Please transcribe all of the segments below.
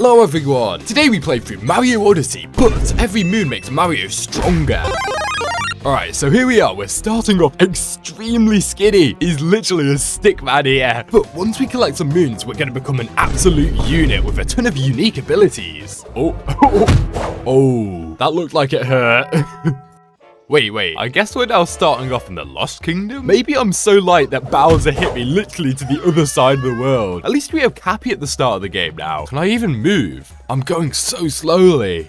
Hello everyone! Today we play through Mario Odyssey, but every moon makes Mario stronger. Alright, so here we are, we're starting off extremely skinny. He's literally a stick man here. But once we collect some moons, we're going to become an absolute unit with a ton of unique abilities. Oh, that looked like it hurt. Wait, I guess we're now starting off in the Lost Kingdom? Maybe I'm so light that Bowser hit me literally to the other side of the world. At least we have Cappy at the start of the game now. Can I even move? I'm going so slowly.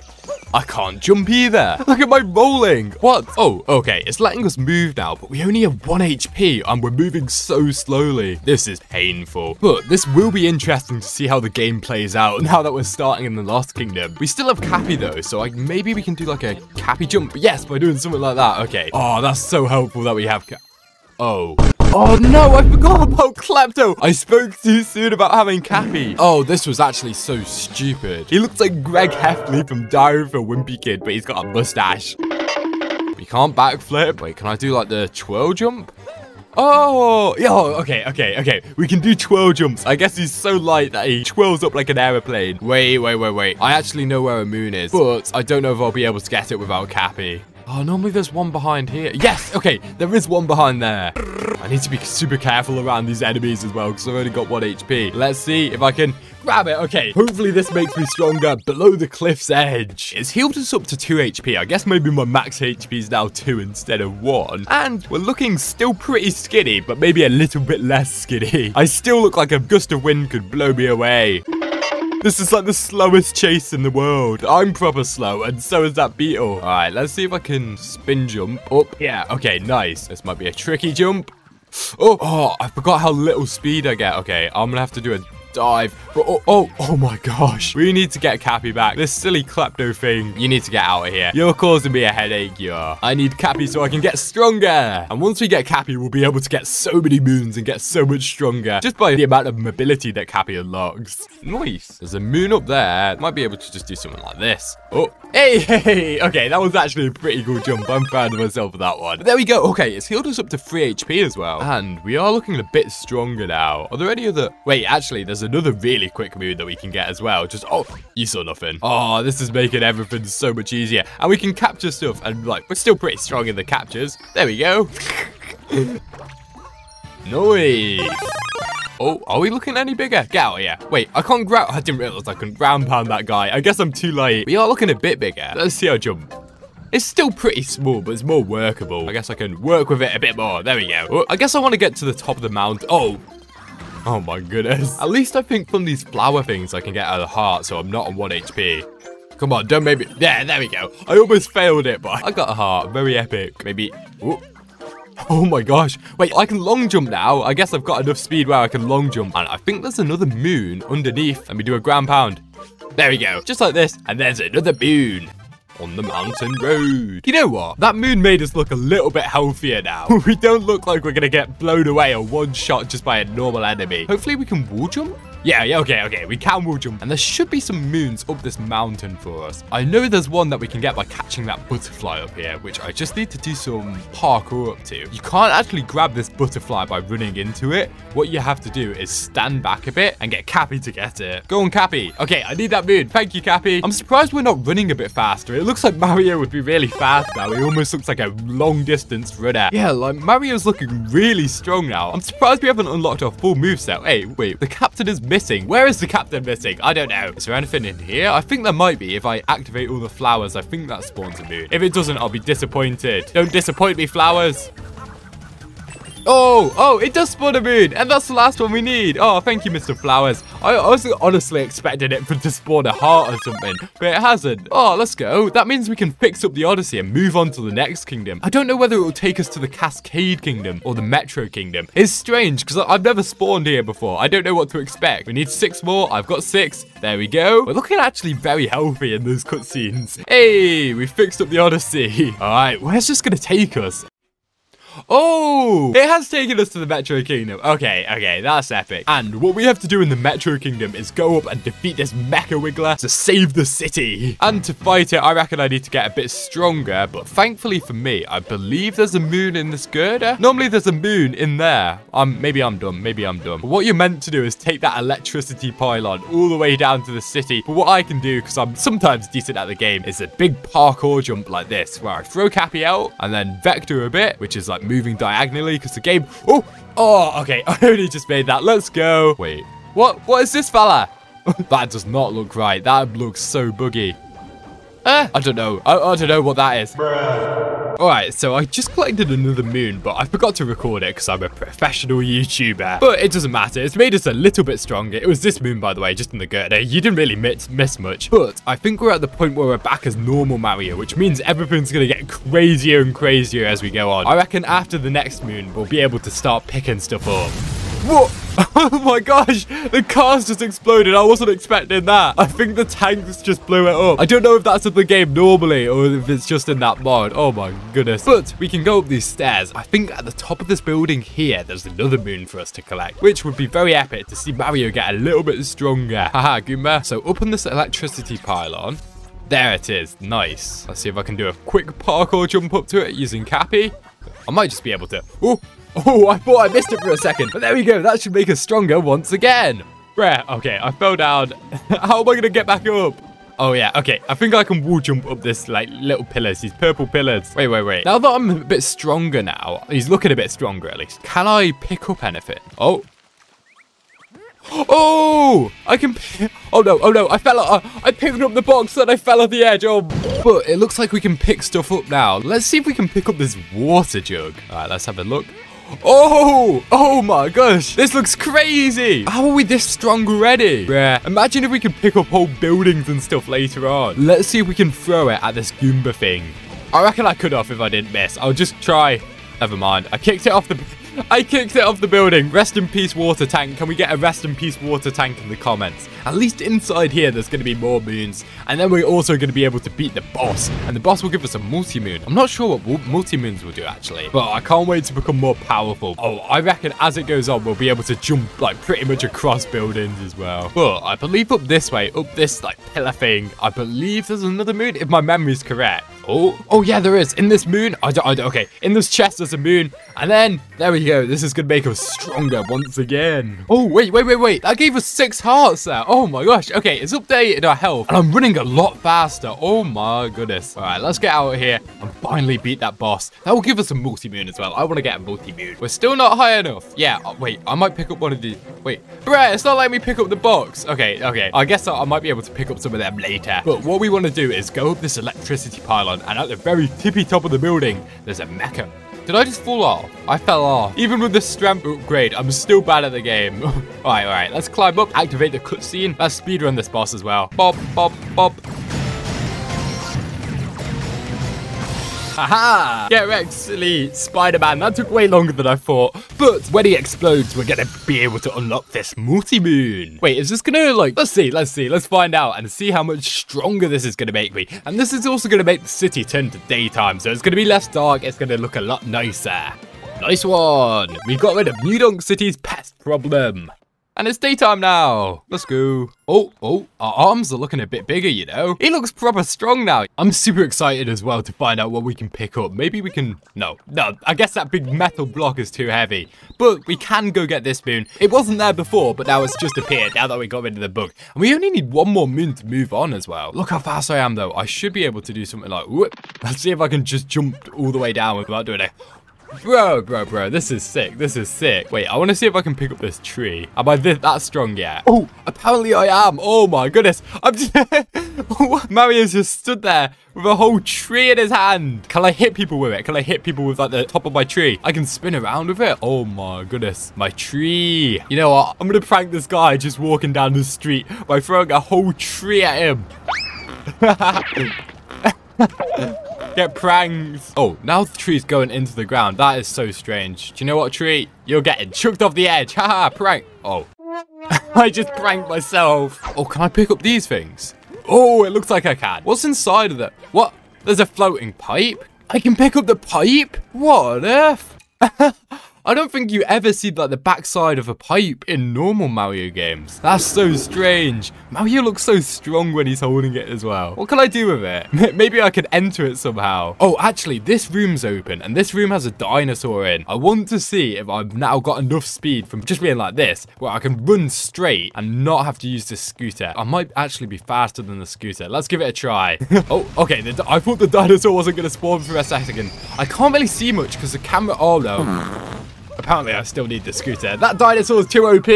I can't jump either. Look at my rolling. What? Oh, okay, it's letting us move now, but we only have 1 HP and we're moving so slowly. This is painful. But this will be interesting to see how the game plays out now that we're starting in the Lost Kingdom. We still have Cappy though, so like maybe we can do like a Cappy jump. Yes, by doing something like that. Okay. Oh, that's so helpful that we have Cappy. Oh. Oh no, I forgot about Klepto! I spoke too soon about having Cappy. Oh, this was actually so stupid. He looks like Greg Heffley from Diary of a Wimpy Kid, but he's got a mustache. We can't backflip. Wait, can I do like the twirl jump? Oh, yeah, okay. We can do twirl jumps. I guess he's so light that he twirls up like an aeroplane. Wait. I actually know where a moon is, but I don't know if I'll be able to get it without Cappy. Oh, normally there's one behind here. Yes, okay, there is one behind there. I need to be super careful around these enemies as well because I've only got 1 HP. Let's see if I can grab it. Okay, hopefully this makes me stronger below the cliff's edge. It's healed us up to 2 HP. I guess maybe my max HP is now 2 instead of 1. And we're looking still pretty skinny, but maybe a little bit less skinny. I still look like a gust of wind could blow me away. This is like the slowest chase in the world. I'm proper slow, and so is that beetle. All right, let's see if I can spin jump up. Yeah, okay, nice. This might be a tricky jump. Oh, I forgot how little speed I get. Okay, I'm gonna have to do a dive. Oh my gosh. We need to get Cappy back. This silly klepto thing. You need to get out of here. You're causing me a headache, you are. I need Cappy so I can get stronger. And once we get Cappy, we'll be able to get so many moons and get so much stronger just by the amount of mobility that Cappy unlocks. Nice. There's a moon up there. Might be able to just do something like this. Oh, hey. Okay, that was actually a pretty cool jump. I'm proud of myself for that one. But there we go. Okay, it's healed us up to 3 HP as well. And we are looking a bit stronger now. Are there any other... Wait, actually, there's another really quick move that we can get as well. Just, oh, you saw nothing. Oh, this is making everything so much easier. And we can capture stuff and like, we're still pretty strong in the captures. There we go. Nice. Oh, are we looking any bigger? Get out of here. Wait, I can't grab, I didn't realize I couldn't ground pound that guy. I guess I'm too late. We are looking a bit bigger. Let's see our jump. It's still pretty small, but it's more workable. I guess I can work with it a bit more. There we go. Oh, I guess I want to get to the top of the mountain. Oh my goodness. At least I think from these flower things I can get out of the heart, so I'm not on 1 HP. Come on, don't make me... There we go. I almost failed it, but I got a heart. Very epic. Maybe... Ooh. Oh my gosh. Wait, I can long jump now. I guess I've got enough speed where I can long jump. And I think there's another moon underneath. Let me do a ground pound. There we go. Just like this. And there's another moon. On the mountain road. You know what? That moon made us look a little bit healthier now. We don't look like we're gonna get blown away or one-shot just by a normal enemy. Hopefully we can wall jump? Yeah, okay, we can wall jump. And there should be some moons up this mountain for us. I know there's one that we can get by catching that butterfly up here, which I just need to do some parkour up to. You can't actually grab this butterfly by running into it. What you have to do is stand back a bit and get Cappy to get it. Go on, Cappy. Okay, I need that moon. Thank you, Cappy. I'm surprised we're not running a bit faster. It looks like Mario would be really fast now. He almost looks like a long-distance runner. Yeah, like Mario's looking really strong now. I'm surprised we haven't unlocked our full moveset. Hey, wait, the captain is missing. Where is the captain missing? I don't know. Is there anything in here? I think there might be. If I activate all the flowers, I think that spawns a moon. If it doesn't, I'll be disappointed. Don't disappoint me, flowers. Oh, it does spawn a moon. And that's the last one we need. Oh, thank you, Mr. Flowers. I honestly expected it to spawn a heart or something, but it hasn't. Oh, let's go. That means we can fix up the Odyssey and move on to the next kingdom. I don't know whether it will take us to the Cascade Kingdom or the Metro Kingdom. It's strange because I've never spawned here before. I don't know what to expect. We need 6 more. I've got 6. There we go. We're looking actually very healthy in those cutscenes. Hey, we fixed up the Odyssey. All right, where's this going to take us? Oh, it has taken us to the Metro Kingdom. Okay, okay, that's epic. And what we have to do in the Metro Kingdom is go up and defeat this Mecha Wiggler to save the city. And to fight it, I reckon I need to get a bit stronger, but thankfully for me, I believe there's a moon in this girder. Normally there's a moon in there. Maybe I'm dumb. But what you're meant to do is take that electricity pylon all the way down to the city. But what I can do, because I'm sometimes decent at the game, is a big parkour jump like this, where I throw Cappy out and then vector a bit, which is like moving diagonally, because the game... Oh, okay, I only just made that. Let's go. Wait, what is this fella? That does not look right. That looks so buggy. I don't know. I don't know what that is. Alright, so I just collected another moon, but I forgot to record it because I'm a professional YouTuber. But it doesn't matter. It's made us a little bit stronger. It was this moon, by the way, just in the girder. You didn't really miss much. But I think we're at the point where we're back as normal Mario, which means everything's going to get crazier and crazier as we go on. I reckon after the next moon, we'll be able to start picking stuff up. What? Oh my gosh, the cars just exploded. I wasn't expecting that. I think the tanks just blew it up. I don't know if that's in the game normally or if it's just in that mod. Oh my goodness. But we can go up these stairs. I think at the top of this building here, there's another moon for us to collect, which would be very epic to see Mario get a little bit stronger. Haha, Goomba. So up on this electricity pylon. There it is. Nice. Let's see if I can do a quick parkour jump up to it using Cappy. I might just be able to... Oh, I thought I missed it for a second. But there we go. That should make us stronger once again. Rare. Okay, I fell down. How am I going to get back up? Oh, yeah. Okay, I think I can wall jump up this, like, little pillars. These purple pillars. Wait. Now that I'm a bit stronger now, he's looking a bit stronger, at least. Can I pick up anything? Oh, I can... Oh, no. I fell... I picked up the box and I fell off the edge. Oh, but it looks like we can pick stuff up now. Let's see if we can pick up this water jug. All right, let's have a look. Oh my gosh. This looks crazy. How are we this strong already? Bruh, imagine if we could pick up whole buildings and stuff later on. Let's see if we can throw it at this Goomba thing. I reckon I could have if I didn't miss. I'll just try. Never mind. I kicked it off the building. Rest in peace, water tank. Can we get a rest in peace water tank in the comments? At least inside here, there's going to be more moons. And then we're also going to be able to beat the boss. And the boss will give us a multi-moon. I'm not sure what multi-moons will do, actually. But I can't wait to become more powerful. Oh, I reckon as it goes on, we'll be able to jump, like, pretty much across buildings as well. But I believe up this way, up this, like, pillar thing, I believe there's another moon, if my memory's correct. Oh yeah, there is. In this moon, okay, in this chest, there's a moon. And then, there we go. This is going to make us stronger once again. Oh, wait. That gave us 6 hearts there. Oh my gosh. Okay, it's updated our health. And I'm running a lot faster. Oh my goodness. All right, let's get out of here and finally beat that boss. That will give us a multi-moon as well. I want to get a multi-moon. We're still not high enough. Yeah, wait, I might pick up one of these. Wait, bruh, it's not letting me pick up the box. Okay. I guess I might be able to pick up some of them later. But what we want to do is go up this electricity pylon. And at the very tippy top of the building, there's a mecha. Did I just fall off? I fell off. Even with the strength upgrade, I'm still bad at the game. All right. Let's climb up, activate the cutscene. Let's speedrun this boss as well. Bop. Haha! Get wrecked, silly Spider-Man. That took way longer than I thought. But when he explodes, we're going to be able to unlock this multi-moon. Wait, is this going to, like... Let's see. Let's find out and see how much stronger this is going to make me. And this is also going to make the city turn to daytime. So it's going to be less dark. It's going to look a lot nicer. Nice one. We got rid of New Donk City's pest problem. And it's daytime now. Let's go. Oh, our arms are looking a bit bigger, you know. He looks proper strong now. I'm super excited as well to find out what we can pick up. Maybe we can... No. I guess that big metal block is too heavy. But we can go get this moon. It wasn't there before, but now it's just appeared now that we got rid of the bug. And we only need one more moon to move on as well. Look how fast I am, though. I should be able to do something like... Whoop. Let's see if I can just jump all the way down without doing it. Bro, this is sick. Wait, I want to see if I can pick up this tree. Am I that strong yet? Oh, apparently I am. Oh my goodness. I'm just... Mario's just stood there with a whole tree in his hand. Can I hit people with it? Can I hit people with, like, the top of my tree? I can spin around with it. Oh my goodness. My tree. You know what? I'm going to prank this guy just walking down the street by throwing a whole tree at him. Get pranked. Oh, now the tree's going into the ground. That is so strange. Do you know what, tree? You're getting chucked off the edge. Haha, prank. Oh, I just pranked myself. Oh, can I pick up these things? Oh, it looks like I can. What's inside of that? What? There's a floating pipe? I can pick up the pipe? What on earth? I don't think you ever see like the backside of a pipe in normal Mario games. That's so strange. Mario looks so strong when he's holding it as well. What can I do with it? Maybe I could enter it somehow. Oh, actually, this room's open and this room has a dinosaur in. I want to see if I've now got enough speed from just being like this, where I can run straight and not have to use the scooter. I might actually be faster than the scooter. Let's give it a try. Oh, okay. I thought the dinosaur wasn't going to spawn for a second. I can't really see much because the camera... Oh, no. Apparently, I still need the scooter. That dinosaur's too OP.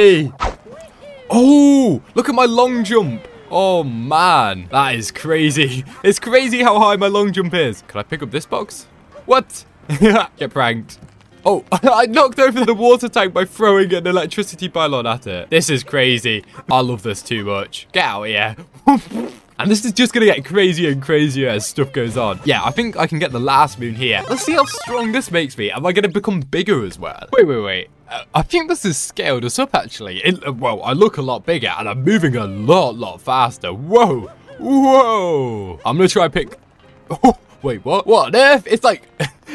Oh, look at my long jump. Oh, man. That is crazy. It's crazy how high my long jump is. Can I pick up this box? What? Get pranked. Oh, I knocked over the water tank by throwing an electricity pylon at it. This is crazy. I love this too much. Get out of here. And this is just going to get crazier and crazier as stuff goes on. Yeah, I think I can get the last moon here. Let's see how strong this makes me. Am I going to become bigger as well? Wait. I think this is scaled us up, actually. Well, I look a lot bigger and I'm moving a lot faster. Whoa. I'm going to try and pick... Oh, wait, what? What on earth? It's like...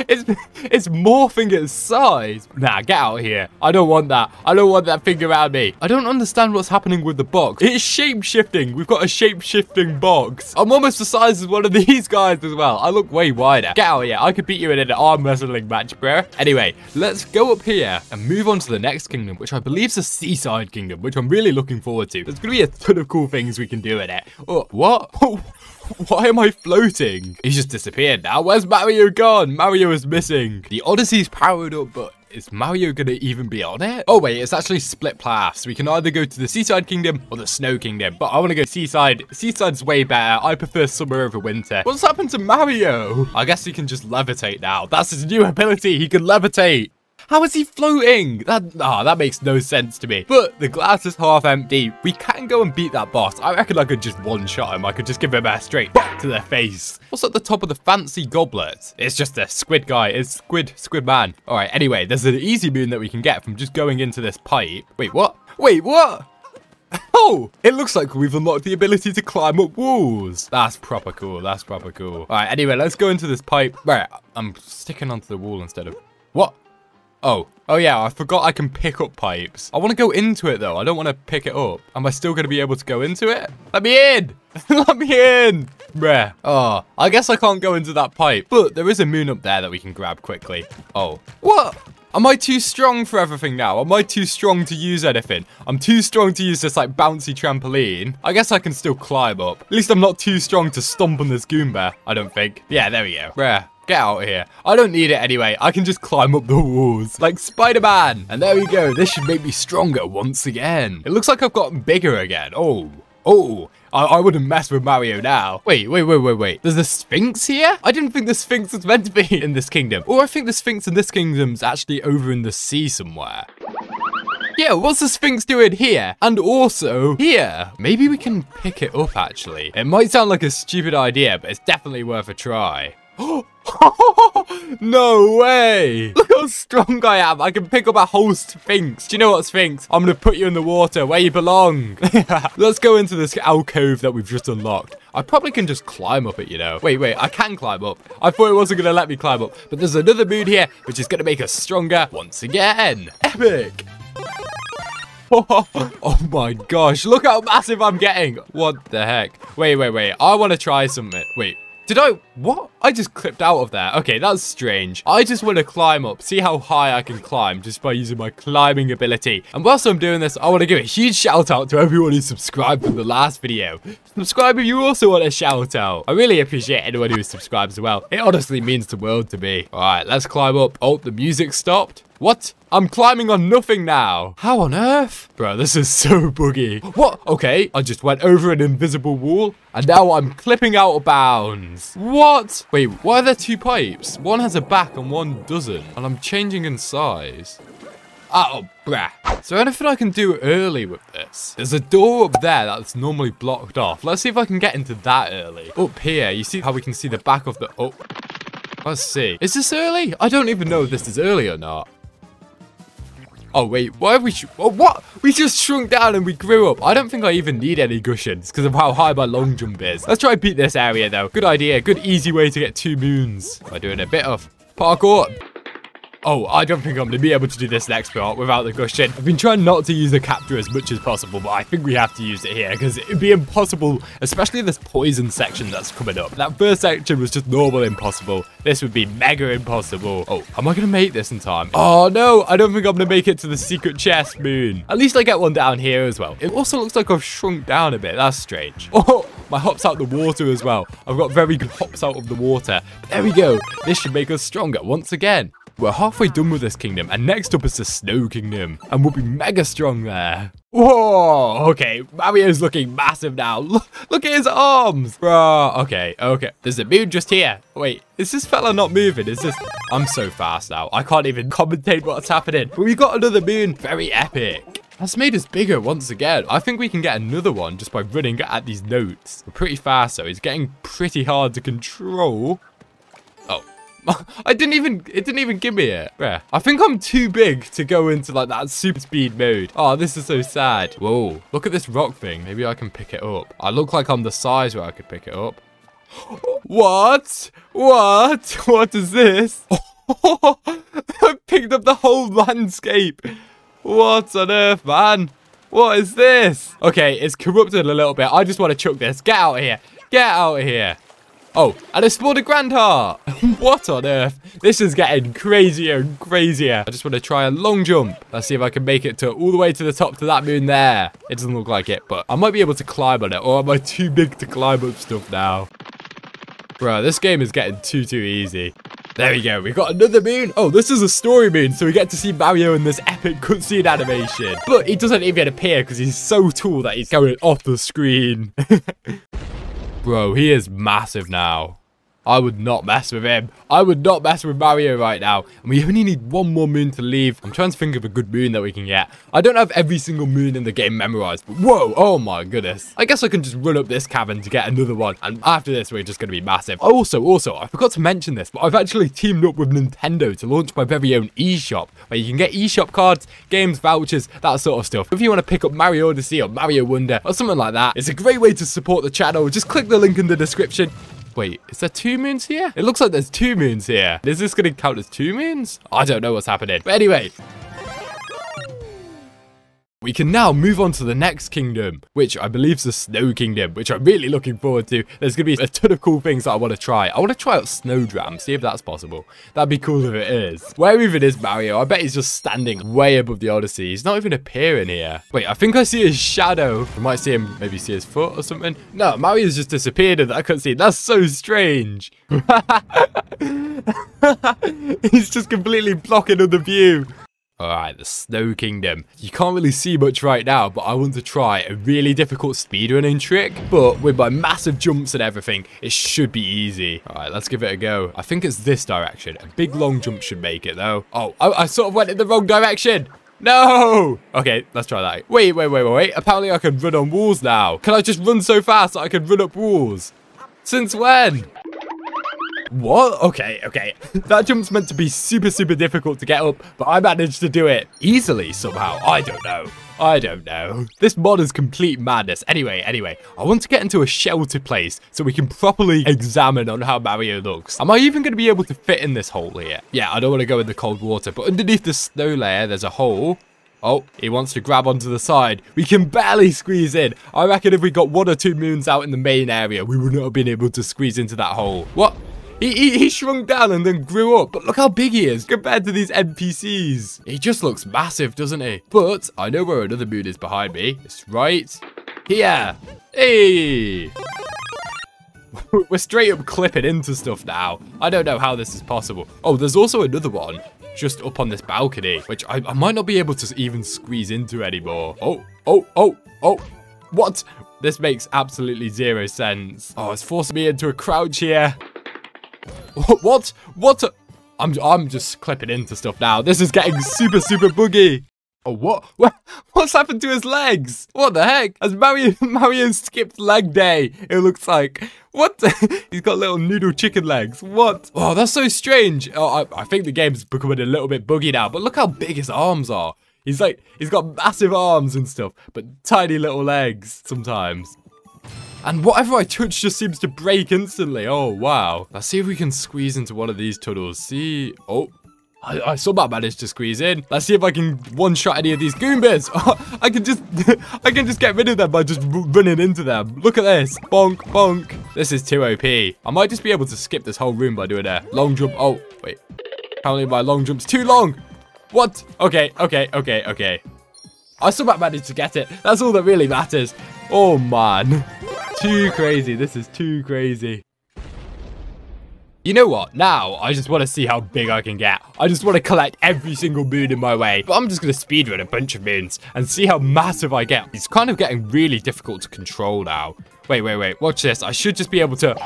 It's morphing its size. Nah, get out of here. I don't want that. I don't want that thing around me. I don't understand what's happening with the box. It's shape-shifting. We've got a shape-shifting box. I'm almost the size of one of these guys as well. I look way wider. Get out of here. I could beat you in an arm wrestling match, bro. Anyway, let's go up here and move on to the next kingdom, which I believe is the Seaside Kingdom, which I'm really looking forward to. There's going to be a ton of cool things we can do in it. Oh, what? Oh, why am I floating? He's just disappeared now. Where's Mario gone? Mario is missing. The Odyssey's powered up, but is Mario going to even be on it? Oh, wait, it's actually split paths. We can either go to the Seaside Kingdom or the Snow Kingdom, but I want to go Seaside. Seaside's way better. I prefer summer over winter. What's happened to Mario? I guess he can just levitate now. That's his new ability. He can levitate. How is he floating? That makes no sense to me. But the glass is half empty. We can go and beat that boss. I reckon I could just one-shot him. I could just give him a straight back to their face. What's at the top of the fancy goblet? It's just a squid guy. It's squid man. All right, anyway, there's an easy moon that we can get from just going into this pipe. Wait, what? Oh, it looks like we've unlocked the ability to climb up walls. That's proper cool. All right, anyway, let's go into this pipe. All right, I'm sticking onto the wall instead of... What? Oh yeah, I forgot I can pick up pipes. I want to go into it, though. I don't want to pick it up. Am I still going to be able to go into it? Let me in! Let me in! Bruh. Oh, I guess I can't go into that pipe. But there is a moon up there that we can grab quickly. Oh. What? Am I too strong for everything now? Am I too strong to use anything? I'm too strong to use this, like, bouncy trampoline. I guess I can still climb up. At least I'm not too strong to stomp on this Goomba, I don't think. Yeah, there we go. Bruh. Get out of here. I don't need it anyway. I can just climb up the walls like Spider-Man. And there we go. This should make me stronger once again. It looks like I've gotten bigger again. Oh. I wouldn't mess with Mario now. Wait. There's a Sphinx here? I didn't think the Sphinx was meant to be in this kingdom. Or I think the Sphinx in this kingdom's actually over in the sea somewhere. Yeah, what's the Sphinx doing here? And also here? Maybe we can pick it up, actually. It might sound like a stupid idea, but it's definitely worth a try. No way! Look how strong I am. I can pick up a whole Sphinx. Do you know what, Sphinx? I'm going to put you in the water where you belong. Let's go into this alcove that we've just unlocked. I probably can just climb up it, you know. Wait, I can climb up. I thought it wasn't going to let me climb up. But there's another moon here, which is going to make us stronger once again. Epic! Oh my gosh, look how massive I'm getting. What the heck? Wait. I want to try something. Wait. What? I just clipped out of there. Okay, that's strange. I just want to climb up, see how high I can climb just by using my climbing ability. And whilst I'm doing this, I want to give a huge shout out to everyone who subscribed from the last video. Subscribe if you also want a shout out. I really appreciate anyone who subscribes as well. It honestly means the world to me. All right, let's climb up. Oh, the music stopped. What? I'm climbing on nothing now. How on earth? Bro, this is so buggy. What? Okay, I just went over an invisible wall, and now I'm clipping out of bounds. What? Wait, why are there two pipes? One has a back and one doesn't, and I'm changing in size. Oh, bruh. Is there anything I can do early with this? There's a door up there that's normally blocked off. Let's see if I can get into that early. Up here, you see how we can see the back of the... Oh, let's see. Is this early? I don't even know if this is early or not. Oh, wait, why have we... Oh, what? We just shrunk down and we grew up. I don't think I even need any cushions because of how high my long jump is. Let's try and beat this area, though. Good idea. Good easy way to get two moons by doing a bit of parkour. Oh, I don't think I'm going to be able to do this next part without the cushion. I've been trying not to use the capture as much as possible, but I think we have to use it here because it'd be impossible, especially this poison section that's coming up. That first section was just normal impossible. This would be mega impossible. Oh, am I going to make this in time? Oh no, I don't think I'm going to make it to the secret chest, Moon. At least I get one down here as well. It also looks like I've shrunk down a bit. That's strange. Oh, my hop's out the water as well. I've got very good hops out of the water. But there we go. This should make us stronger once again. We're halfway done with this kingdom, and next up is the Snow Kingdom, and we'll be mega strong there. Whoa, okay, Mario's looking massive now. Look at his arms. Bro, okay. There's a moon just here. Wait, is this fella not moving? Is this... I'm so fast now. I can't even commentate what's happening. But we got another moon. Very epic. That's made us bigger once again. I think we can get another one just by running at these notes. We're pretty fast, so it's getting pretty hard to control. It didn't even give me it. Yeah, I think I'm too big to go into like that super speed mode. Oh, this is so sad. Whoa, look at this rock thing. Maybe I can pick it up. I look like I'm the size where I could pick it up. What is this? I picked up the whole landscape. What on earth, man? What is this? Okay, it's corrupted a little bit. I just want to chuck this. Get out of here. Get out of here. Oh, and I spawned a grand heart. What on earth? This is getting crazier and crazier. I just want to try a long jump. Let's see if I can make it to all the way to the top to that moon there. It doesn't look like it, but I might be able to climb on it. Or am I too big to climb up stuff now? Bro, this game is getting too easy. There we go. We got another moon. Oh, this is a story moon, so we get to see Mario in this epic cutscene animation. But he doesn't even appear because he's so tall that he's going off the screen. Bro, he is massive now. I would not mess with him. I would not mess with Mario right now. And we only need one more moon to leave. I'm trying to think of a good moon that we can get. I don't have every single moon in the game memorized. But whoa, oh my goodness. I guess I can just run up this cavern to get another one. And after this, we're just going to be massive. Also, I forgot to mention this, but I've actually teamed up with Nintendo to launch my very own eShop, where you can get eShop cards, games, vouchers, that sort of stuff. If you want to pick up Mario Odyssey or Mario Wonder or something like that, it's a great way to support the channel. Just click the link in the description. Wait, is there two moons here? It looks like there's two moons here. Is this going to count as two moons? I don't know what's happening. But anyway, we can now move on to the next kingdom, which I believe is the Snow Kingdom, which I'm really looking forward to. There's going to be a ton of cool things that I want to try. I want to try out Snowdram, see if that's possible. That'd be cool if it is. Where even is Mario? I bet he's just standing way above the Odyssey. He's not even appearing here. Wait, I think I see his shadow. I might see him, maybe see his foot or something. No, Mario's just disappeared and I couldn't see. That's so strange. He's just completely blocking the view. Alright, the Snow Kingdom. You can't really see much right now, but I want to try a really difficult speedrunning trick. But with my massive jumps and everything, it should be easy. Alright, let's give it a go. I think it's this direction. A big long jump should make it though. Oh, I sort of went in the wrong direction. No! Okay, let's try that. Wait. Apparently I can run on walls now. Can I just run so fast that I can run up walls? Since when? What? Okay. That jump's meant to be super difficult to get up, but I managed to do it easily somehow. I don't know. This mod is complete madness. Anyway, I want to get into a sheltered place so we can properly examine on how Mario looks. Am I even going to be able to fit in this hole here? Yeah, I don't want to go in the cold water, but underneath the snow layer, there's a hole. Oh, he wants to grab onto the side. We can barely squeeze in. I reckon if we got one or two moons out in the main area, we would not have been able to squeeze into that hole. What? He shrunk down and then grew up, but look how big he is compared to these NPCs. He just looks massive, doesn't he? But I know where another moon is behind me. It's right here. Hey! We're straight up clipping into stuff now. I don't know how this is possible. Oh, there's also another one just up on this balcony, which I might not be able to even squeeze into anymore. Oh. What? This makes absolutely zero sense. Oh, it's forcing me into a crouch here. What? I'm just clipping into stuff now. This is getting super buggy. Oh, what? What's happened to his legs? What the heck? Has Mario skipped leg day? It looks like. What? He's got little noodle chicken legs. What? Oh, that's so strange. Oh, I think the game's becoming a little bit buggy now, but look how big his arms are. He's got massive arms and stuff, but tiny little legs sometimes. And whatever I touch just seems to break instantly. Oh, wow. Let's see if we can squeeze into one of these tunnels. See? Oh, I somehow managed to squeeze in. Let's see if I can one-shot any of these Goombas. Oh, I can just get rid of them by just running into them. Look at this. Bonk, bonk. This is too OP. I might just be able to skip this whole room by doing a long jump. Oh, wait. Apparently my long jump's too long. What? Okay, okay, okay, okay. I somehow managed to get it. That's all that really matters. Oh, man. Too crazy. This is too crazy. You know what? Now, I just want to see how big I can get. I just want to collect every single moon in my way. But I'm just going to speedrun a bunch of moons and see how massive I get. It's kind of getting really difficult to control now. Wait, wait, wait. Watch this. I should just be able to...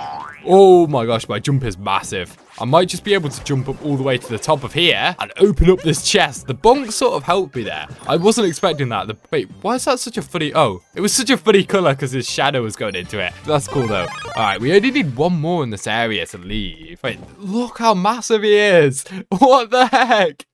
Oh my gosh, my jump is massive. I might just be able to jump up all the way to the top of here and open up this chest. The bonk sort of helped me there. I wasn't expecting that. Wait, why is that such a funny... Oh, it was such a funny color because his shadow was going into it. That's cool though. All right, we only need one more in this area to leave. Wait, look how massive he is. What the heck?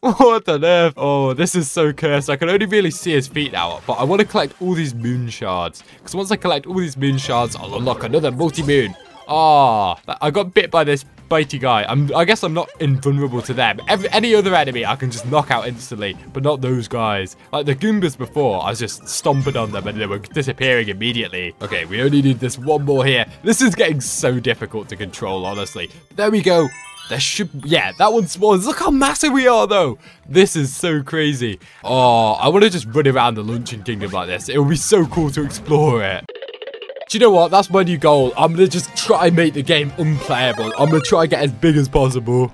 What on earth? Oh, this is so cursed. I can only really see his feet now, but I want to collect all these moon shards because once I collect all these moon shards, I'll unlock another multi-moon. Ah, oh, I got bit by this bitey guy. I guess I'm not invulnerable to them. Any other enemy I can just knock out instantly, but not those guys. Like the Goombas before, I was just stomping on them and they were disappearing immediately. Okay, we only need this one more here. This is getting so difficult to control, honestly. There we go. There should... Yeah, that one spawns. Look how massive we are, though. This is so crazy. Oh, I want to just run around the Luncheon Kingdom like this. It would be so cool to explore it. Do you know what? That's my new goal. I'm going to just try and make the game unplayable. I'm going to try and get as big as possible.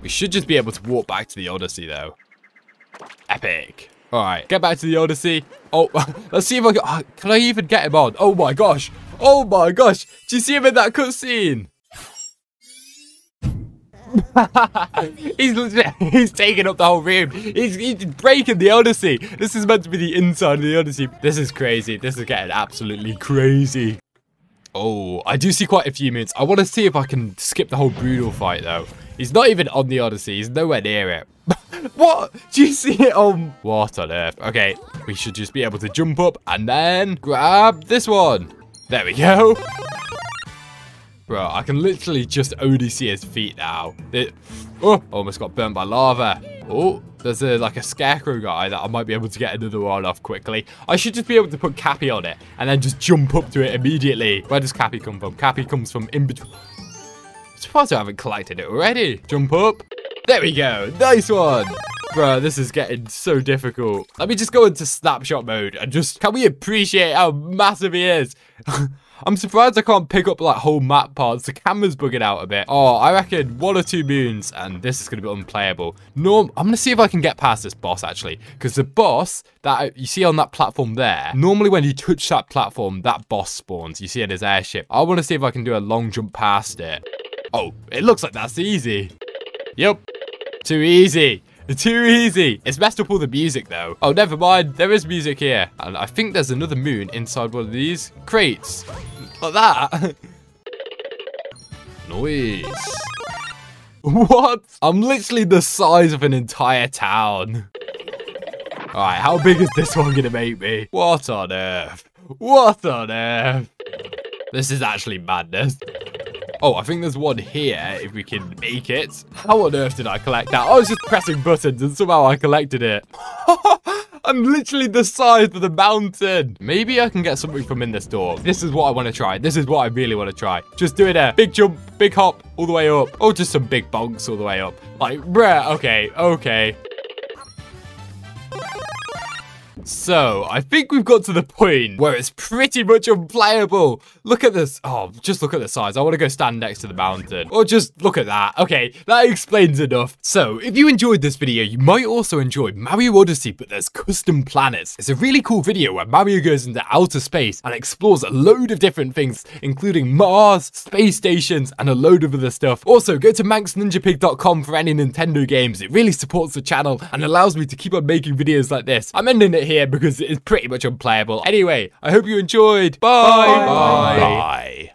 We should just be able to walk back to the Odyssey, though. Epic. All right, get back to the Odyssey. Oh, let's see if I can I even get him on? Oh, my gosh. Oh, my gosh. Do you see him in that cutscene? he's taking up the whole room. He's breaking the Odyssey. This is meant to be the inside of the Odyssey. This is crazy. This is getting absolutely crazy. Oh, I do see quite a few moons. I want to see if I can skip the whole brutal fight, though. He's not even on the Odyssey. He's nowhere near it. What? Do you see it on... What on earth? Okay, we should just be able to jump up and then grab this one. There we go. Bro, I can literally just only see his feet now. Oh, almost got burnt by lava. Oh, there's like a scarecrow guy that I might be able to get another one off quickly. I should just be able to put Cappy on it and then just jump up to it immediately. Where does Cappy come from? Cappy comes from in between. I'm surprised I haven't collected it already. Jump up. There we go. Nice one. Bro, this is getting so difficult. Let me just go into snapshot mode and just... Can we appreciate how massive he is? I'm surprised I can't pick up like whole map parts. The camera's bugging out a bit. Oh, I reckon one or two moons and this is going to be unplayable. No, I'm going to see if I can get past this boss actually. Because the boss that you see on that platform there, normally when you touch that platform, that boss spawns. You see it as airship. I want to see if I can do a long jump past it. Oh, it looks like that's easy. Yep. Too easy. Too easy. It's messed up all the music though. Oh, never mind. There is music here. And I think there's another moon inside one of these crates. Like that. Noise. What? I'm literally the size of an entire town. All right, how big is this one going to make me? What on earth? What on earth? This is actually madness. Oh, I think there's one here, if we can make it. How on earth did I collect that? I was just pressing buttons and somehow I collected it. I'm literally the size of the mountain. Maybe I can get something from in this door. This is what I want to try. This is what I really want to try. Just doing a big jump, big hop, all the way up. Oh, just some big bonks all the way up. Like, bruh, okay, okay. So, I think we've got to the point where it's pretty much unplayable. Look at this. Oh, just look at the size. I want to go stand next to the mountain. Or just look at that. Okay, that explains enough. So, if you enjoyed this video, you might also enjoy Mario Odyssey, but there's custom planets. It's a really cool video where Mario goes into outer space and explores a load of different things, including Mars, space stations, and a load of other stuff. Also, go to manxninjapig.com for any Nintendo games. It really supports the channel and allows me to keep on making videos like this. I'm ending it here. Because it is pretty much unplayable. Anyway, I hope you enjoyed. Bye. Bye. Bye. Bye.